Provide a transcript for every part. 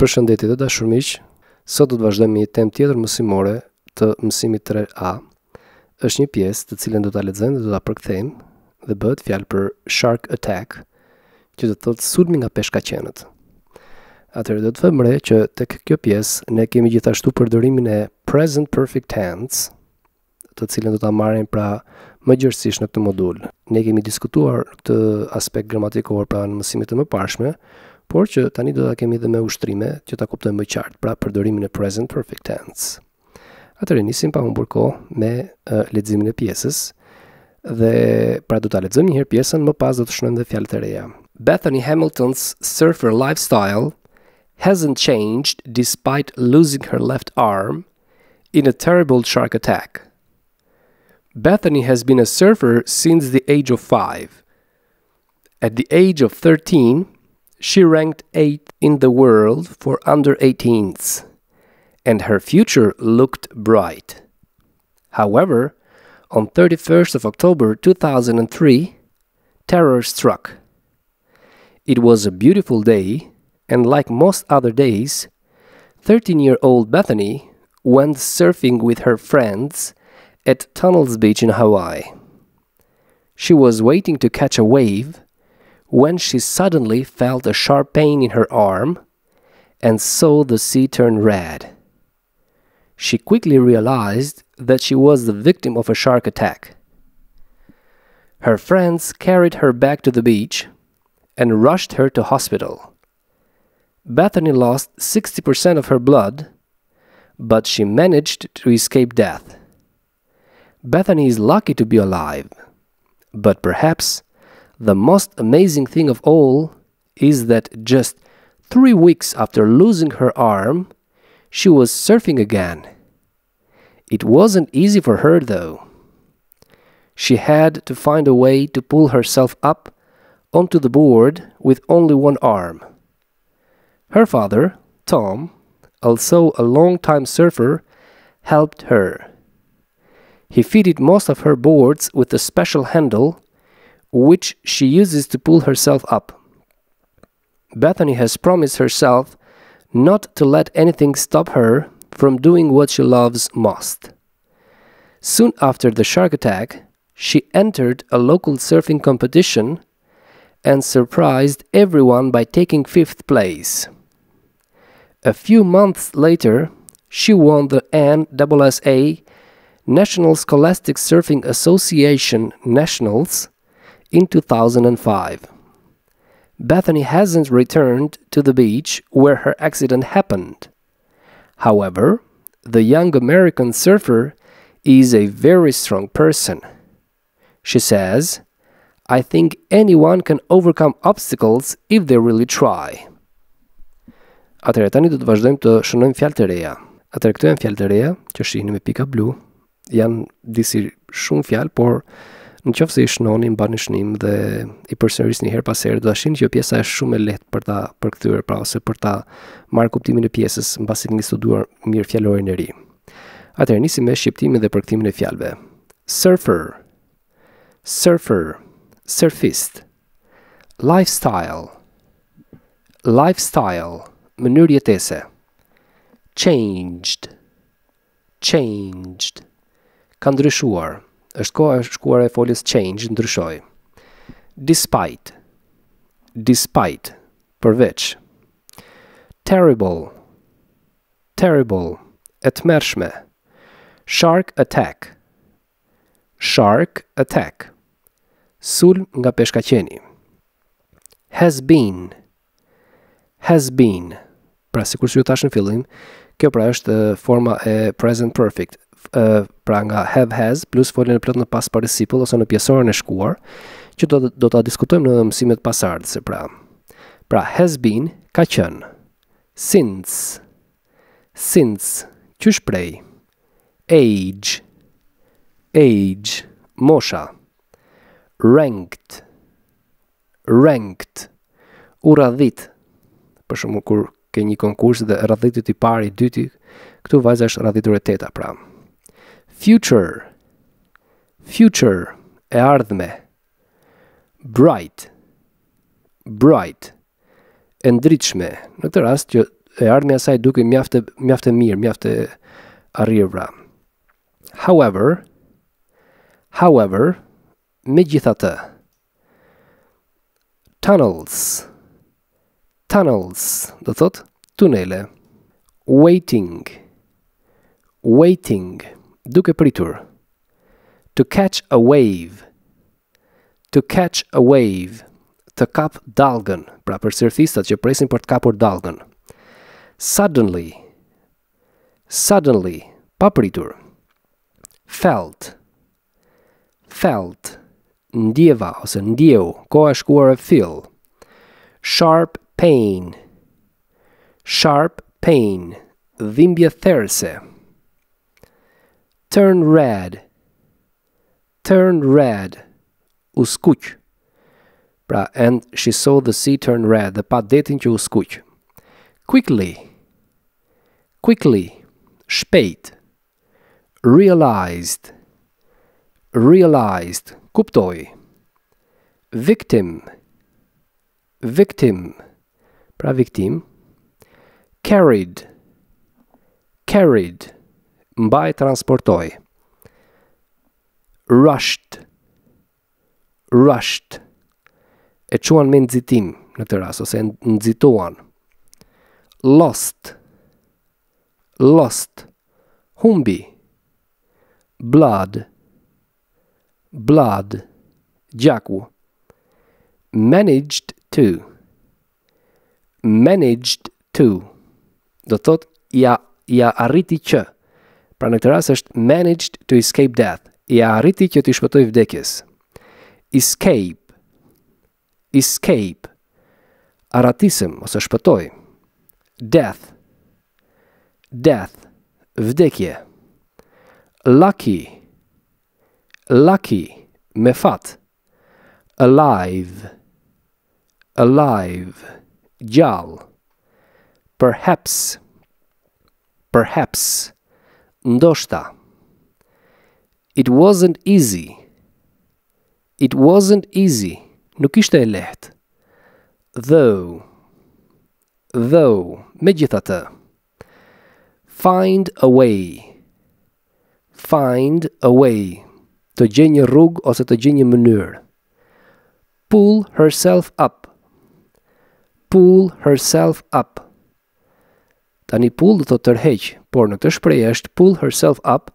Përshëndetje të dashur miq, sot do të vazhdojmë një temë tjetër mësimore të mësimit 3A. Është një pjesë të cilën do ta lexojmë dhe do ta përkthejmë dhe bëhet fjalë për shark attack, që do të thotë sulmi nga peshkaqenët. Atëherë do të them re që tek kjo pjesë ne kemi gjithashtu përdorimin e present perfect tense, të cilën do ta marrim pra më gjerësisht në këtë modul. Ne kemi diskutuar këtë aspekt gramatikor pra në mësimet e mëparshme. Por që tani do ta kemi edhe me ushtrime që ta kuptojmë më qartë, pra përdorimin e present perfect tense. Atëherë nisim pa humbur kohë me leximin e pjesës dhe pra do ta lexojmë një herë pjesën, më pas do të shënojmë edhe fjalët e reja. Bethany Hamilton's surfer lifestyle hasn't changed despite losing her left arm in a terrible shark attack. Bethany has been a surfer since the age of 5. At the age of 13, she ranked 8th in the world for under-18s, and her future looked bright. However, on 31st of October 2003, terror struck. It was a beautiful day, and like most other days, 13-year-old Bethany went surfing with her friends at Tunnels Beach in Hawaii. She was waiting to catch a wave when she suddenly felt a sharp pain in her arm and saw the sea turn red. She quickly realized that she was the victim of a shark attack. Her friends carried her back to the beach and rushed her to hospital. Bethany lost 60% of her blood, but she managed to escape death. Bethany is lucky to be alive, but perhaps the most amazing thing of all is that just 3 weeks after losing her arm, she was surfing again. It wasn't easy for her, though. She had to find a way to pull herself up onto the board with only one arm. Her father, Tom, also a long-time surfer, helped her. He fitted most of her boards with a special handle which she uses to pull herself up. Bethany has promised herself not to let anything stop her from doing what she loves most. Soon after the shark attack, she entered a local surfing competition and surprised everyone by taking 5th place. A few months later, she won the NSSA National Scholastic Surfing Association Nationals in 2005. Bethany hasn't returned to the beach where her accident happened. However, the young American surfer is a very strong person. She says, "I think anyone can overcome obstacles if they really try." Atëherë tani do të vazhdojmë të shënojmë fjalët e reja. Atëherë këto janë fjalët e reja që shihni me pika blu. Janë disi shumë fjalë, por në qoftë se I shnoni, mbani shënim dhe I përsërisni her pas here, do ta shihni që pjesa është shumë e lehtë për ta përkthyer pra ose për ta marrë kuptimin e pjesës mbasi të keni studuar mirë fjalorin e ri. Atëherë nisim me shqiptimin dhe përkthimin e fjalëve. Surfer, surfer, surfist. Lifestyle, lifestyle, mënyrë jetese. Changed, changed, ka ndryshuar. Është koha e shkuar e foljes change, ndryshoj. Despite, despite, përveç. Terrible, terrible, e tmerrshme. Shark attack, shark attack, sulm nga peshkaqeni. Has been, has been, pra sikur që ju thash në fillim, kjo pra është forma e present perfect. Pra nga have has plus foljen e plot në past participle ose në pjesorën e shkuar, që do ta diskutojmë në mësimet pasardhëse pra. Pra has been ka qenë. Since, since që shprej. Age, age mosha. Ranked, ranked u radhit. Për shembull kur ke një konkurs dhe radhitet I parë I dyti, këtu vajza është radhitur e teta pra. Future, future, e ardhme. Bright, bright, e ndritshme. Në këtë rast që armja e saj duke mjaft e mirë, mjaft e arrirura. However, megjithatë, tunnels, do thot tunele, waiting, duke pritur, to catch a wave, të kap dalgën, pra për surfistat që presin për të kapur dalgën. Suddenly, pa pritur, felt, ndjeva ose ndjeu, koha e shkuar e fill, sharp pain, dhimbje therse, turn red, uskuq. Pra, and she saw the sea turn red, dhe pa detin që uskuq. Quickly, shpejt, realized, kuptoj, victim, pra victim, carried, mbaj transportoj, rushed, e quan me nxitim në të ras, ose nxitoan, lost, humbi, blood, gjaku, managed to, do thot ja arriti që, pra në këtë ras është managed to escape death, ja arriti që t'i shpëtoj vdekjes. Escape, aratisëm ose shpëtoj, death, vdekje, lucky, me fat, alive, gjall, perhaps, ndoshta. It wasn't easy, nuk ishte e lehtë, though, megjithatë, find a way, të gjej një rrugë ose të gjej një mënyrë, pull herself up, tani pull do të tërheq, por në këtë shprehje është pull herself up,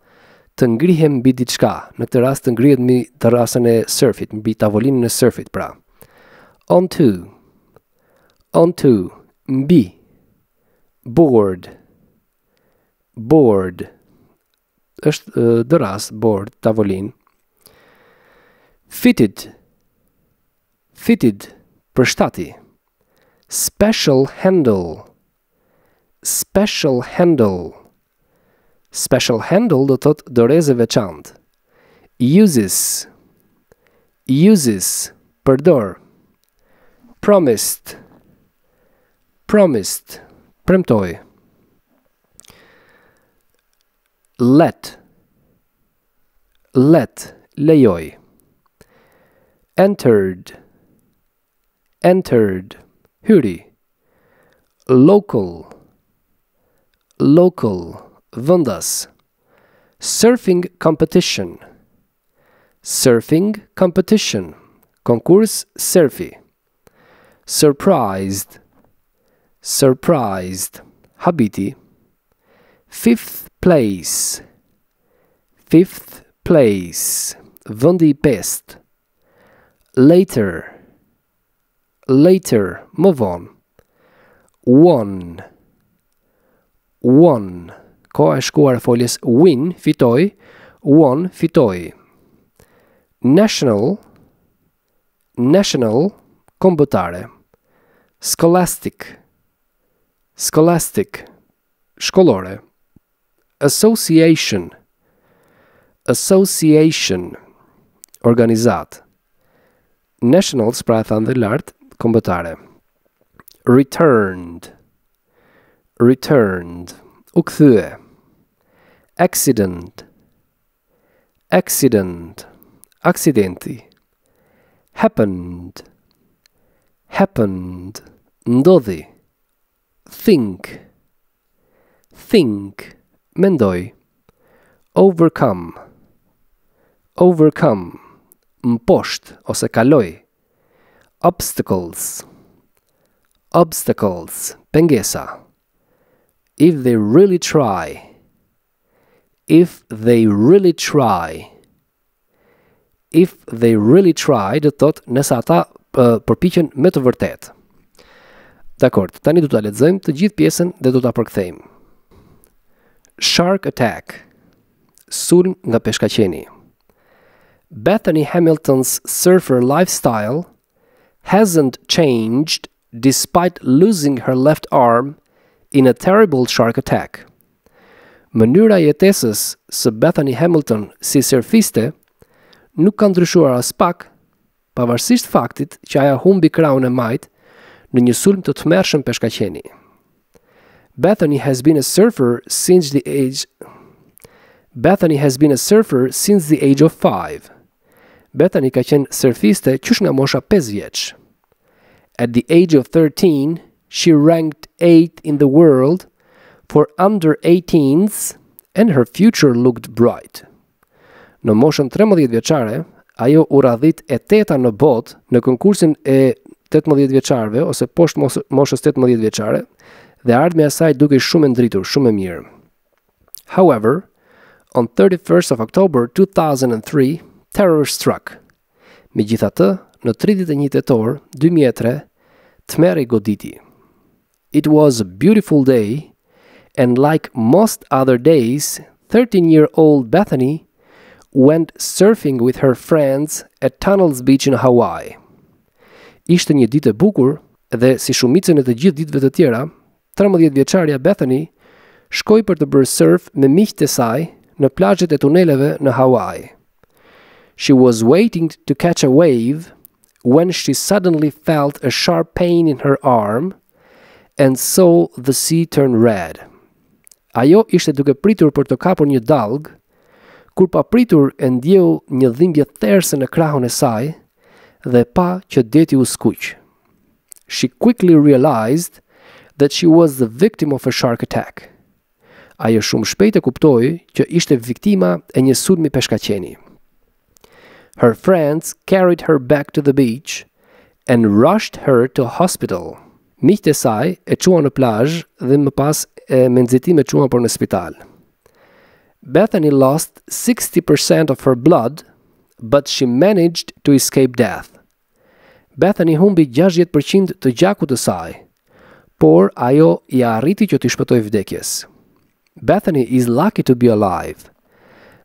të ngrihem mbi diçka, në këtë rast të ngrihet mbi terrasën e surfit, mbi tavolinën e surfit, pra. Onto, mbi, board, është dëras, board, tavolin. Fitted, përshtatje, special handle, special handle do thot doreze veçantë. Uses, përdor. Promised, premtoj. Let, lejoj. Entered, hyri. Local, vëndas. Surfing competition, konkurs surfi. Surprised, habiti. Fifth place, vëndi pest. Later, më vonë. Won, koha e shkuar e foljes win, fitoj, won, fitoj. National, kombëtare. Scholastic, shkollore. Association, organizat. Nationals, pra e thanë dhe lartë, kombëtare. Returned, u kthye. Accident, aksidenti. Happened, ndodhi. Think, think, mendoj, overcome, overcome, mposht ose kaloj, obstacles, obstacles, pengesa, if they really try, if they really try, if they really try, do thot nësa ata përpiqen me të vërtet. Dakord, tani do ta lexojmë të gjithë pjesën dhe do ta përkthejmë. Shark attack, sulm nga peshkaqeni. Bethany Hamilton's surfer lifestyle hasn't changed despite losing her left arm in a terrible shark attack. Mënyra e jetesës së Bethany Hamilton si surfiste nuk ka ndryshuar as pak, pavarësisht faktit që ajo humbi krahun e majt në një sulm të tmerrshëm peshkaqeni. Bethany has been a surfer since the age of 5. Bethany ka qenë surfiste qysh nga mosha 5 vjeç. At the age of 13, she ranked 8th in the world for under-18s and her future looked bright. Në moshën 13 vjeçare, ajo u radhit e 8-ta në botë në konkursin e 18 vjeçarëve ose poshtë moshës 18 vjeçare dhe ardhmja e saj dukej shumë e ndritur, shumë e mirë. However, on 31st of October 2003, terror struck. Megjithatë, në 31 tetor 2003, tmerri goditi. It was a beautiful day, and like most other days, 13-year-old Bethany went surfing with her friends at Tunnels Beach in Hawaii. Ishte një ditë e bukur dhe si shumicën e të gjithë ditëve të tjera, 13 vjeçaria Bethany shkoi për të bërë surf me miqtë e saj në plazhet e tuneleve në Hawaii. She was waiting to catch a wave when she suddenly felt a sharp pain in her arm and saw the sea turn red. Ajo ishte duke pritur për të kapur një dalg, kur pa pritur e ndjeu një dhimbje therrse në krahun e saj dhe pa që deti u skuq. She quickly realized that she was the victim of a shark attack. Ajo shumë shpejt e kuptoi që ishte viktima e një sulmi peshkaqeni. Her friends carried her back to the beach and rushed her to hospital. Miqtë e saj e çuan në plazh dhe më pas me nxitim e çuan për në spital. Bethany lost 60% of her blood, but she managed to escape death. Bethany humbi 60% të gjakut të saj, por ajo ia arriti që t'i shpëtojë vdekjes. Bethany is lucky to be alive.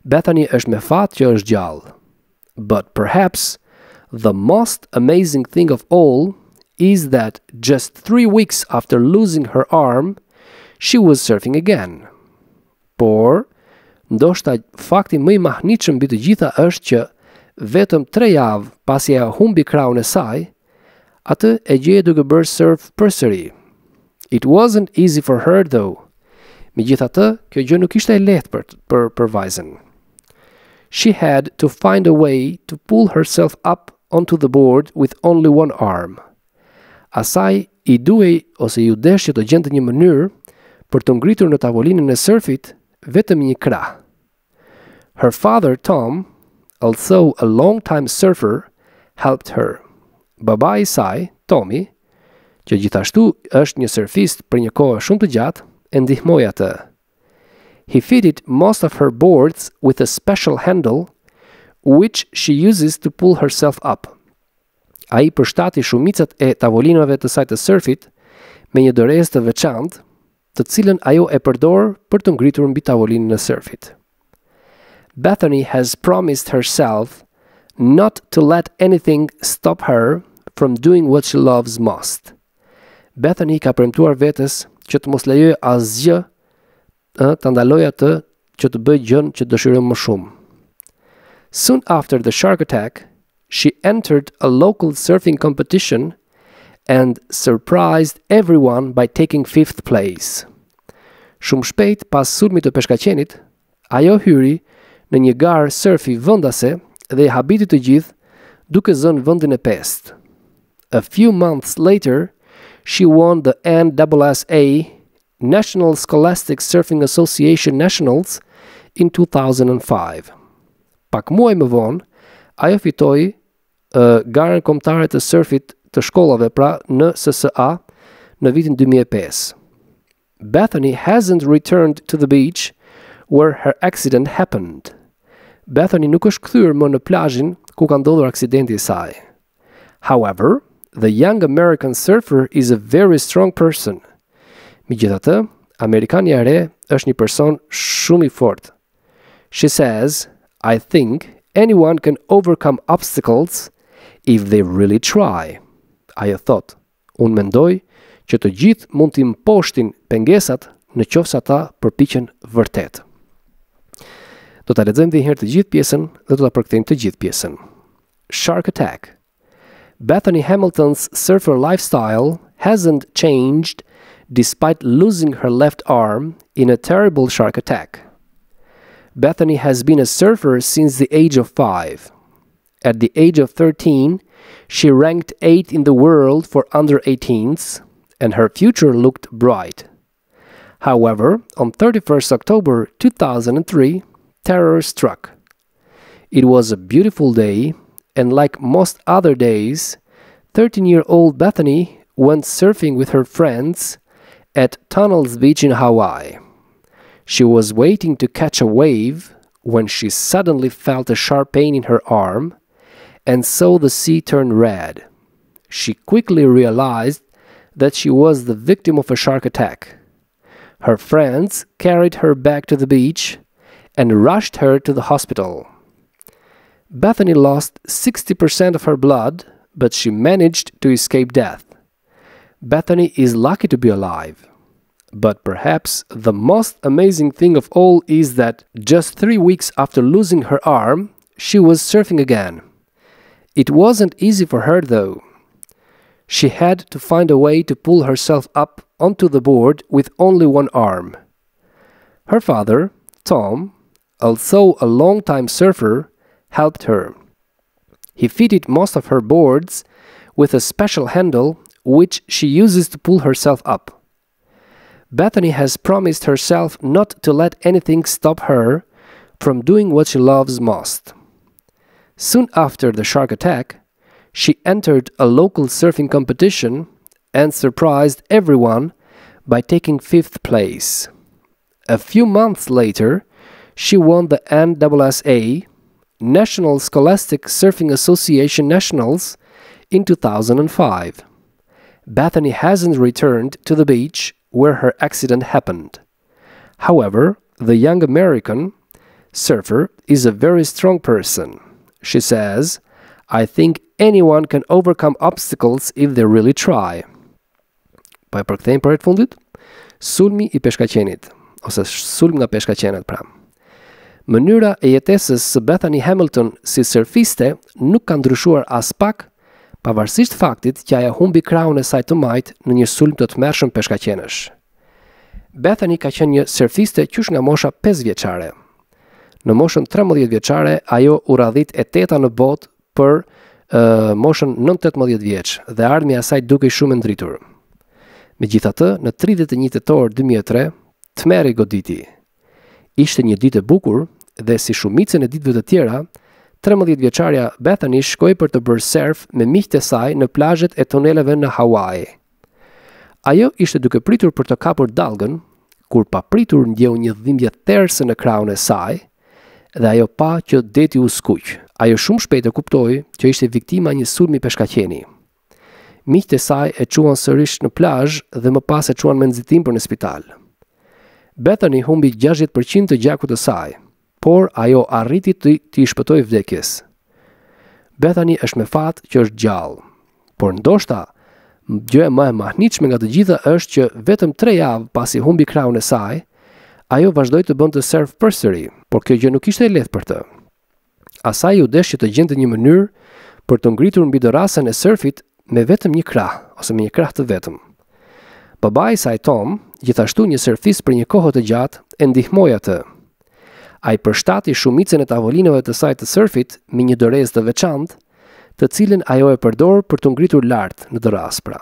Bethany është me fat që është gjallë. But perhaps the most amazing thing of all is that just 3 weeks after losing her arm, she was surfing again. Por, ndoshta fakti më i mahnitshëm mbi të gjitha është që vetëm 3 javë pasi ajo humbi krahun e saj, atë e gjej duke bërë surf përsëri. It wasn't easy for her though. Megjithatë, kjo gjë nuk ishte e lehtë për vajzën. She had to find a way to pull herself up onto the board with only one arm. Asaj I duhej ose ju deshje të gjente një mënyrë për të ngritur në tavolinën e surfit vetëm një krah. Her father Tom, also a long-time surfer, helped her. Baba I saj, Tommy, që gjithashtu është një surfist për një kohë shumë të gjatë, e ndihmoi atë. He fitted most of her boards with a special handle, which she uses to pull herself up. Ai përshtatoi shumicat e tavolinave të saj të surfit me një dorezë të veçantë, të cilën ajo e përdor për të ngritur mbi tavolinën e surfit. Bethany has promised herself not to let anything stop her from doing what she loves most. Bethany ka premtuar vetes që të mos lejojë asgjë ta ndalojë atë që të bëjë gjën që dëshiron më shumë. Soon after the shark attack, she entered a local surfing competition and surprised everyone by taking 5th place. Shumë shpejt pas sulmit të peshkaqenit, ajo hyri në një garë surfi vendase dhe I habiti të gjithë duke zënë vendin e 5. A few months later, she won the NSSA National Scholastic Surfing Association Nationals in 2005. Pak muaj më vonë, ajo fitoi garën kombëtare të surfit të shkollave, pra në SSA, në vitin 2005. Bethany hasn't returned to the beach where her accident happened. Bethany nuk është kthyer më në plazhin ku ka ndodhur aksidenti I saj. However, the young American surfer is a very strong person. Megjithatë, Amerikania e re është një person shumë I fortë. She says, I think anyone can overcome obstacles if they really try. Ajo thot, unë mendoj që të gjithë mund të imposhtin pengesat në qoftë se ata përpiqen vërtet. Do ta lexojmë edhe një herë të gjithë pjesën dhe do ta përkthejmë të gjithë pjesën. Shark attack. Bethany Hamilton's surfer lifestyle hasn't changed despite losing her left arm in a terrible shark attack. Bethany has been a surfer since the age of 5. At the age of 13, she ranked 8th in the world for under-18s, and her future looked bright. However, on 31st October 2003, terror struck. It was a beautiful day, and like most other days, 13-year-old Bethany went surfing with her friends at Tunnels Beach in Hawaii. She was waiting to catch a wave when she suddenly felt a sharp pain in her arm and saw the sea turn red. She quickly realized that she was the victim of a shark attack. Her friends carried her back to the beach and rushed her to the hospital. Bethany lost 60% of her blood, but she managed to escape death. Bethany is lucky to be alive. But perhaps the most amazing thing of all is that just 3 weeks after losing her arm, she was surfing again. It wasn't easy for her though. She had to find a way to pull herself up onto the board with only one arm. Her father, Tom, also a long-time surfer, helped her. He fitted most of her boards with a special handle which she uses to pull herself up. Bethany has promised herself not to let anything stop her from doing what she loves most. Soon after the shark attack, she entered a local surfing competition and surprised everyone by taking 5th place. A few months later, she won the NSSA, National Scholastic Surfing Association Nationals, in 2005. Bethany hasn't returned to the beach where her accident happened. However, the young American surfer is a very strong person. She says, I think anyone can overcome obstacles if they really try. Po e përkthejmë për herë të fundit, sulmi I peshkaqenit, ose sulm nga peshkaqenat pra. Mënyra e jetesës së Bethany Hamilton si surfiste nuk ka ndryshuar as pak, pavarësisht faktit që ajo humbi krahun e saj të majt në një sulm të tmerrshëm peshkaqenesh. Bethany ka qenë një surfiste qysh nga mosha 5 vjeçare. Në moshën 13 vjeçare ajo u radhit e teta në botë për moshën 9-18 vjeç dhe ardhmja e saj dukej shumë e ndritur. Megjithatë, në 31 tetor 2003, tmerri goditi. Ishte një ditë e bukur dhe si shumicën e ditëve të tjera, 13 vjeçaria Bethany shkoi për të bërë surf me miqtë e saj në plazhet e tuneleve në Hawaii. Ajo ishte duke pritur për të kapur dallgën, kur pa pritur ndjeu një dhimbje therrëse në krahun e saj dhe ajo pa që deti u skuq. Ajo shumë shpejt e kuptoi që ishte viktima një sulmi peshkaqeni. Miqtë e saj e çuan sërish në plazh dhe më pas e çuan me nxitim për në spital. Bethany humbi 60% të gjakut të saj. Por ajo arriti t'i shpëtoj vdekjes. Bethany është me fat që është gjallë, por ndoshta gjë më e mahnitshme nga të gjitha është që vetëm 3 javë pasi humbi krahun e saj, ajo vazhdoi të bënte surf përsëri, por kjo gjë nuk ishte e lehtë për të. Asaj u desh që të gjente një mënyrë për të ngritur mbi dorasën e surfit me vetëm një krah, ose me një krah të vetëm. Babai I saj Tom, gjithashtu një surfist për një kohë të gjatë, e ndihmoi atë. Ai përshtatoi shumicën e tavolinave të saj të surfit me një dorezë të veçantë, të cilën ajo e përdor për të ngritur lart në dorë aspra.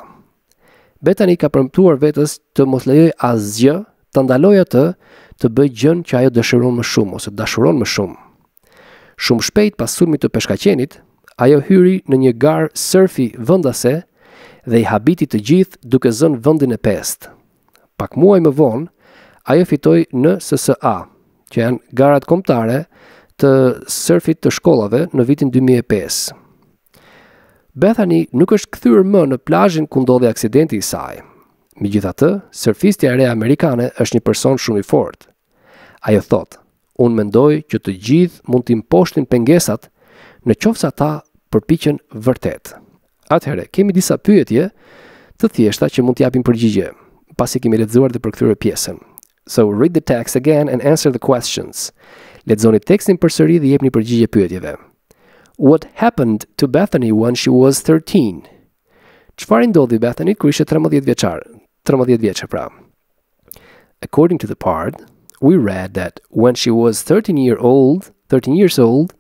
Bethany ka premtuar vetës të mos lejoj asgjë ta ndalojë atë të bëjë gjën që ajo dëshiron më shumë ose dashuron më shumë. Shumë shpejt pas sulmit të peshkaqenit, ajo hyri në një garë surfi vendase dhe I habiti të gjithë duke zënë vendin e pestë. Pak muaj më vonë, ajo fitoi në SSA, që janë garat kombëtare të surfit të shkollave në vitin 2005. Bethany nuk është kthyer më në plazhin ku ndodhi aksidenti I saj. Megjithatë, surfistja e re amerikane është një person shumë I fortë. Ajo thotë, unë mendoj që të gjithë mund të imposhtin pengesat nëse ata përpiqen vërtet. Atëherë, kemi disa pyetje të thjeshta që mund t'japim përgjigje, pasi kemi lexuar dhe përkthyer pjesën. So read the text again and answer the questions. Lexoni tekstin përsëri dhe jepni përgjigje pyetjeve. What happened to Bethany when she was 13? Çfarë ndodhi Bethany kur ishte 13 vjeçare? 13 vjeçë pra. According to the part, we read that when she was 13 years old,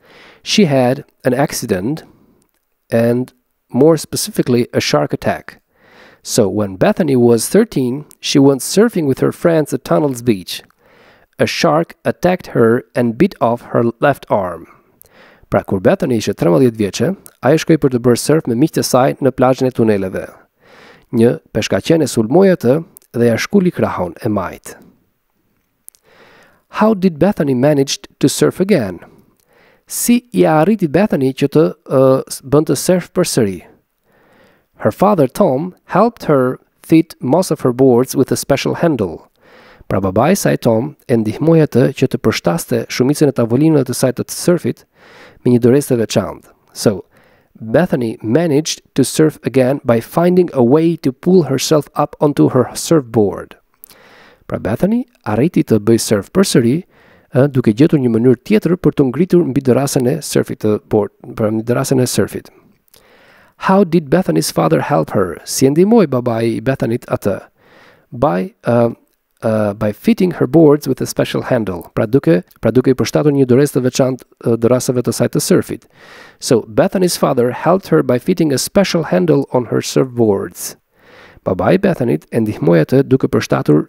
she had an accident and more specifically a shark attack. So when Bethany was 13, she went surfing with her friends at Tunnels Beach. A shark attacked her and bit off her left arm. Pra kur Bethany ishte 13 vjeçë, ajo shkoi për të bërë surf me miqtë e saj në plazhin e tuneleve. Një peshkaqen e sulmoi atë dhe ja shkuli krahun e majt. How did Bethany manage to surf again? Si ja arriti Bethany që të bënte surf përsëri? Her father Tom helped her fit most of her boards with a special handle. Pra babai I saj Tom e ndihmoi atë që të përshtaste shumicën e tavolinave të saj të surfit me një dorëz të veçantë. So, Bethany managed to surf again by finding a way to pull herself up onto her surfboard. Pra Bethany arriti të bëjë surf përsëri duke gjetur një mënyrë tjetër për të ngritur mbi dorasën e surfit të board, pra mbi dorasën e surfit. How did Bethany's father help her? Si e ndihmoi babai I Bethanit atë? By fitting her boards with a special handle. Pra duke I përshtatur një dorëz të veçantë dorasave të saj të surfit. So Bethany's father helped her by fitting a special handle on her surfboards. Babai I Bethanit e ndihmoi atë duke përshtatur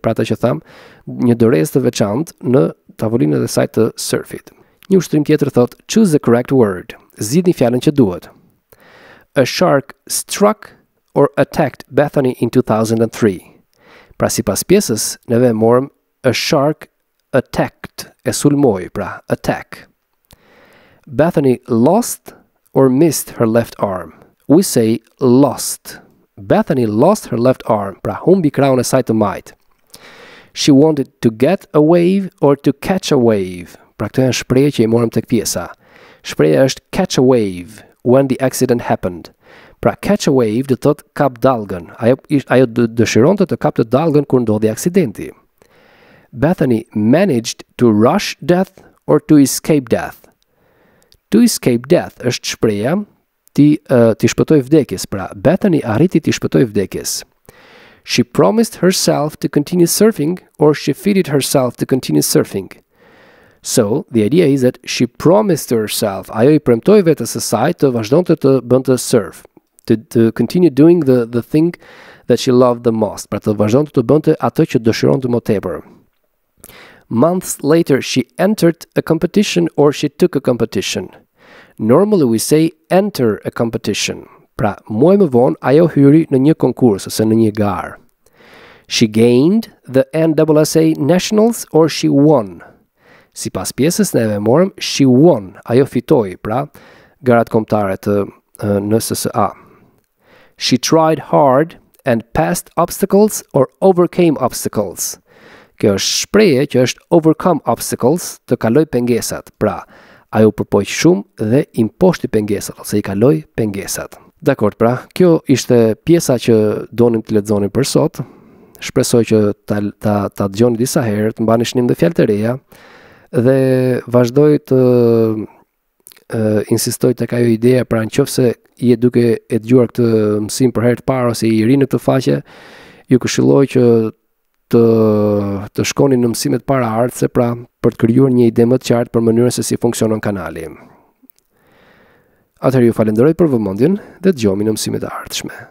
pra ata që tham, një dorëz të veçantë në tavolinën e saj të surfit. Një ushtrim tjetër thotë, choose the correct word. Zgjidhni fjalën që duhet. A shark struck or attacked Bethany in 2003. Pra sipas pjesës, neve morëm a shark attacked, e sulmoi, pra attack. Bethany lost or missed her left arm. We say lost. Bethany lost her left arm, pra humbi krahun e saj të majtë. She wanted to get a wave or to catch a wave. Pra këto janë shprehje që I morëm tek pjesa. Shprehja është catch a wave. When the accident happened. Pra catch a wave do thot kap dallgën. Ajo dëshironte të kapte dallgën kur ndodhi aksidenti. Bethany managed to rush death or to escape death. To escape death është shpreha ti shpëtoi vdekjes, pra Bethany arriti ti shpëtoi vdekjes. She promised herself to continue surfing or she fitted herself to continue surfing. So, the idea is that she promised to herself, ajo I premtoi vetes së saj të vazhdonte të bënte surf, to continue doing the thing that she loved the most, pra të vazhdonte të bënte atë që dëshironte më tepër. Months later, she entered a competition or she took a competition. Normally we say enter a competition, pra muaj më vonë ajo hyri në një konkurs ose në një garë. She gained the NSSA Nationals or she won. Si pas pjesës neve morëm, she won, ajo fitoi, pra garat kombëtare të NSSA. She tried hard and passed obstacles or overcame obstacles. Kjo është shprehje që është overcome obstacles, të kaloj pengesat, pra ajo përpoq shumë dhe imposhti pengesat, ose I kaloi pengesat. Dakor, pra, kjo ishte pjesa që donim të lexonim për sot. Shpresoj që ta dëgjoni disa herë, të mbani shënim dhe fjalë të reja. Dhe vazhdoj të insistoj tek ajo ideja, pra nëse je duke e dëgjuar këtë mësim për herë të parë ose I ri në këtë faqe, ju këshilloj që të shkoni në mësimet paraardhëse, pra për të krijuar një ide më të qartë për mënyrën se si funksionon kanali. Atëherë ju falenderoj për vëmendjen dhe dëgjojmë në mësimet e ardhshme.